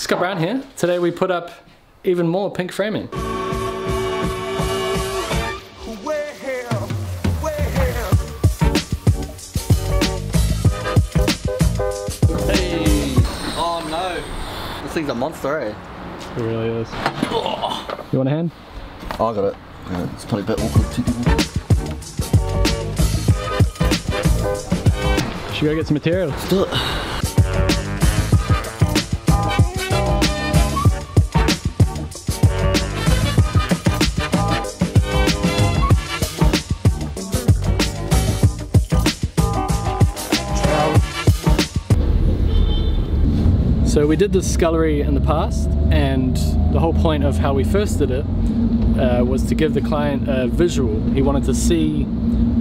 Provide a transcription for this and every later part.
Scott Brown here. Today we put up even more pink framing. Hey! Oh no! This thing's a monster, eh? It really is. Oh. You want a hand? Oh, I got it. Yeah, it's probably a bit awkward to do. Should we go get some material? Let's do it. So we did this scullery in the past, and the whole point of how we first did it was to give the client a visual. He wanted to see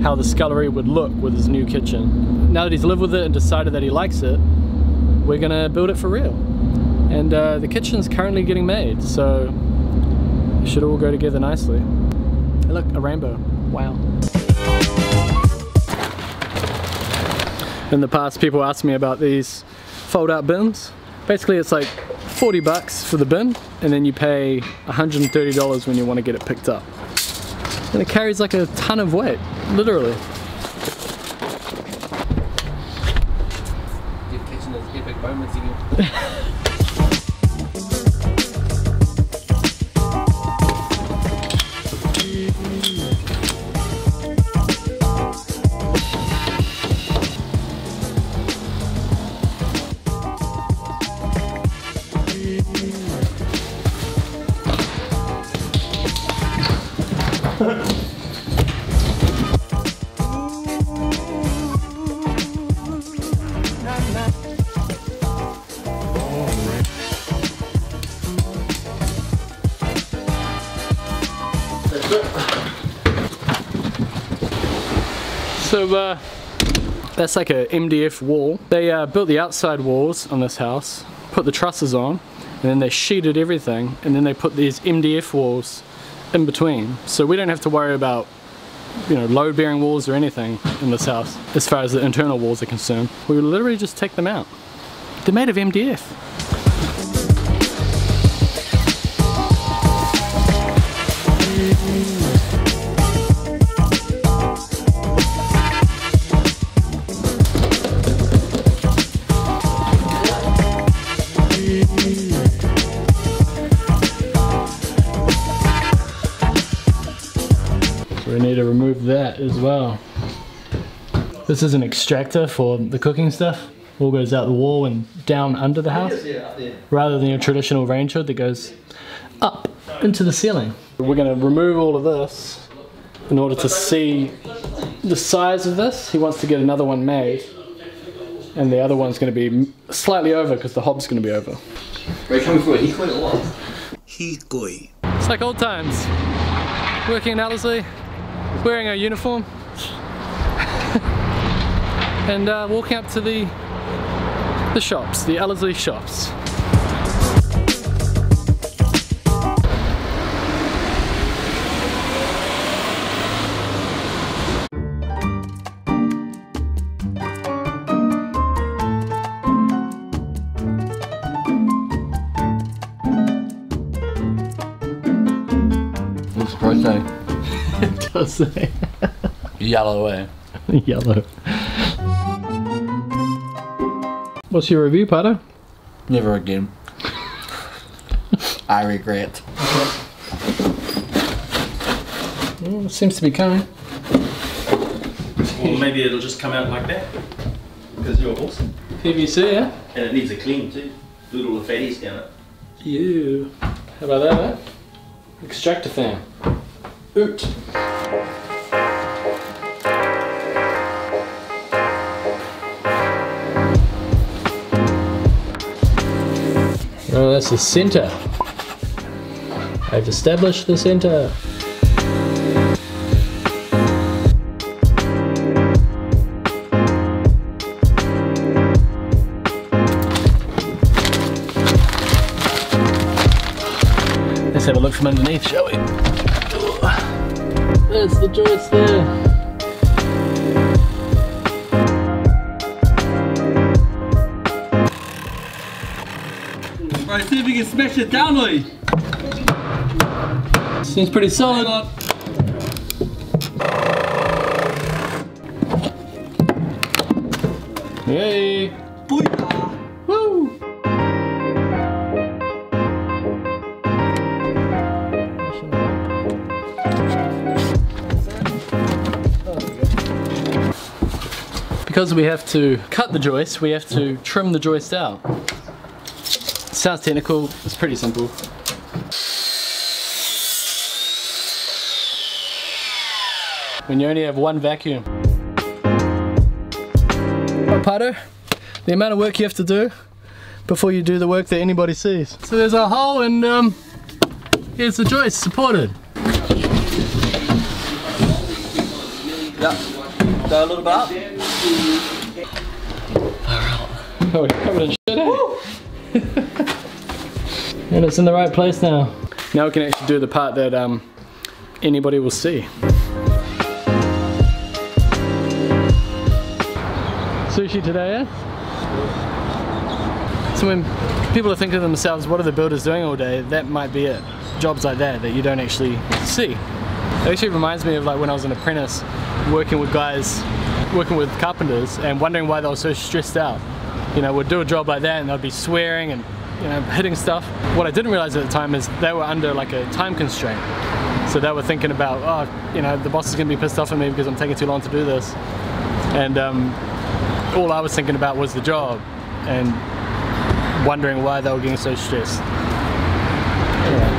how the scullery would look with his new kitchen. Now that he's lived with it and decided that he likes it, we're gonna build it for real. And the kitchen's currently getting made, so it should all go together nicely. Hey, look, a rainbow, wow. In the past, people asked me about these fold-out bins. Basically it's like 40 bucks for the bin, and then you pay $130 when you want to get it picked up. And it carries like a ton of weight, literally. You're catching those epic moments So that's like a MDF wall. They built the outside walls on this house, put the trusses on, and then they sheeted everything, and then they put these MDF walls in between. So we don't have to worry about, you know, load-bearing walls or anything in this house, as far as the internal walls are concerned. We would literally just take them out. They're made of MDF. We need to remove that as well. This is an extractor for the cooking stuff. All goes out the wall and down under the house, rather than your traditional range hood that goes up into the ceiling. We're gonna remove all of this in order to see the size of this. He wants to get another one made, and the other one's gonna be slightly over because the hob's gonna be over. We're coming for a Hikoi or what? Hikoi. It's like old times. Working in Ellerslie. Wearing our uniform and walking up to the shops, the Ellerslie shops. Looks bright though. It does say. Yellow, eh? Yellow. What's your review, Pardo? Never again. I regret. Well, it seems to be coming. Well, maybe it'll just come out like that. Because you're awesome. PVC, yeah? And it needs a clean too. Do all the fatties down it. Ew. How about that, eh? Extractor fan. Oot. Oh, that's the center. I've established the center. Let's have a look from underneath, shall we? There's the joists there. Right, see if you can smash it down, Lloyd. Seems pretty solid. Yay! Booyah! Woo! Because we have to cut the joist, we have to trim the joist out. Sounds technical, it's pretty simple. When you only have one vacuum. Pardo, the amount of work you have to do before you do the work that anybody sees. So there's a hole and here's the joist supported. Yeah, go a little bit up. Alright. Oh, we're covered in shit, eh? And it's in the right place now. Now we can actually do the part that anybody will see. Sushi today, eh? So when people are thinking to themselves, what are the builders doing all day? That might be it. Jobs like that that you don't actually see. It actually reminds me of like when I was an apprentice working with guys, working with carpenters and wondering why they were so stressed out. You know, we'd do a job like that and they'd be swearing and, you know, hitting stuff. What I didn't realize at the time is they were under like a time constraint. So they were thinking about, oh, you know, the boss is gonna be pissed off at me because I'm taking too long to do this. And all I was thinking about was the job and wondering why they were getting so stressed. Anyway.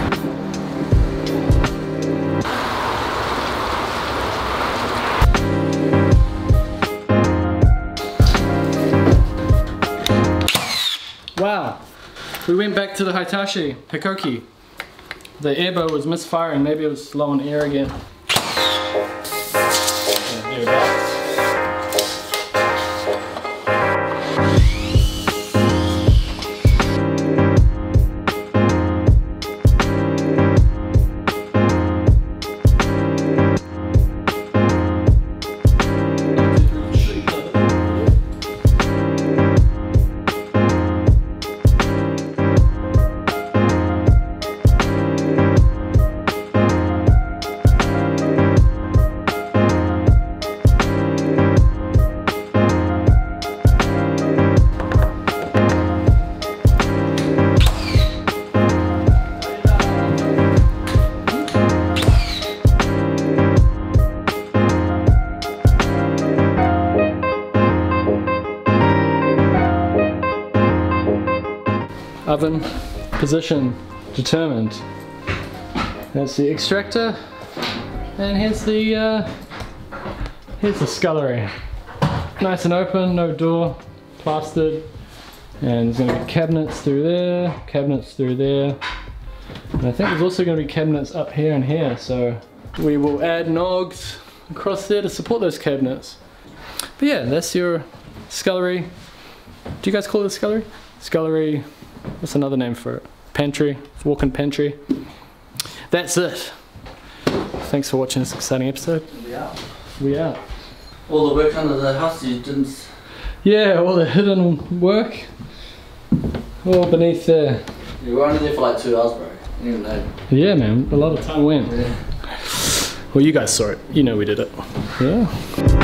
Wow, we went back to the Hitachi Hikoki. The air bow was misfiring, maybe it was low on air again. There we go. Oven, position, determined. That's the extractor, and here's the scullery. Nice and open, no door, plastered, and there's gonna be cabinets through there, and I think there's also gonna be cabinets up here and here, so we will add nogs across there to support those cabinets. But yeah, that's your scullery. Do you guys call it a scullery? Scullery. What's another name for it? Pantry, walk-in pantry. That's it. Thanks for watching this exciting episode. We out. We out. All the work under the house you didn't... Yeah, all the hidden work. All beneath there. You were only there for like 2 hours, bro. You didn't know. Yeah, man. A lot of time went. Yeah. Well, you guys saw it. You know we did it. Yeah.